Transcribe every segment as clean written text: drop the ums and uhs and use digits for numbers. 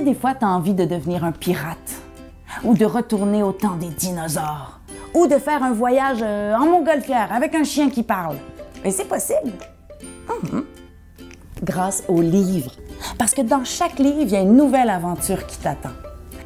que des fois, tu as envie de devenir un pirate? Ou de retourner au temps des dinosaures? Ou de faire un voyage en montgolfière avec un chien qui parle? Mais c'est possible! Grâce aux livres. Parce que dans chaque livre, il y a une nouvelle aventure qui t'attend.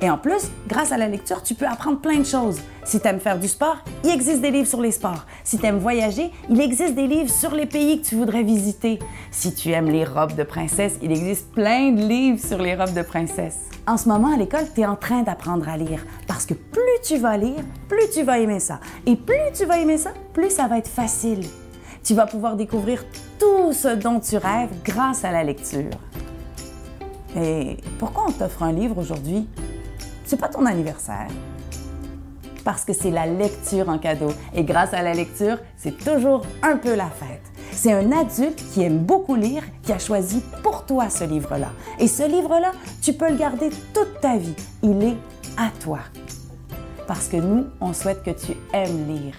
Et en plus, grâce à la lecture, tu peux apprendre plein de choses. Si tu aimes faire du sport, il existe des livres sur les sports. Si tu aimes voyager, il existe des livres sur les pays que tu voudrais visiter. Si tu aimes les robes de princesse, il existe plein de livres sur les robes de princesse. En ce moment, à l'école, tu es en train d'apprendre à lire. Parce que plus tu vas lire, plus tu vas aimer ça. Et plus tu vas aimer ça, plus ça va être facile. Tu vas pouvoir découvrir tout ce dont tu rêves grâce à la lecture. Et pourquoi on t'offre un livre aujourd'hui? C'est pas ton anniversaire. Parce que c'est la lecture en cadeau. Et grâce à la lecture, c'est toujours un peu la fête. C'est un adulte qui aime beaucoup lire qui a choisi pour toi ce livre-là. Et ce livre-là, tu peux le garder toute ta vie. Il est à toi. Parce que nous, on souhaite que tu aimes lire.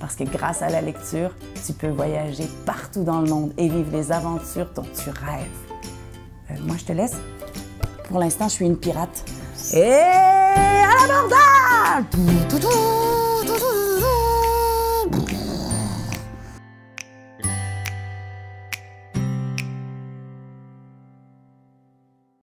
Parce que grâce à la lecture, tu peux voyager partout dans le monde et vivre les aventures dont tu rêves. Moi, je te laisse. Pour l'instant, je suis une pirate. Et à l'abordage!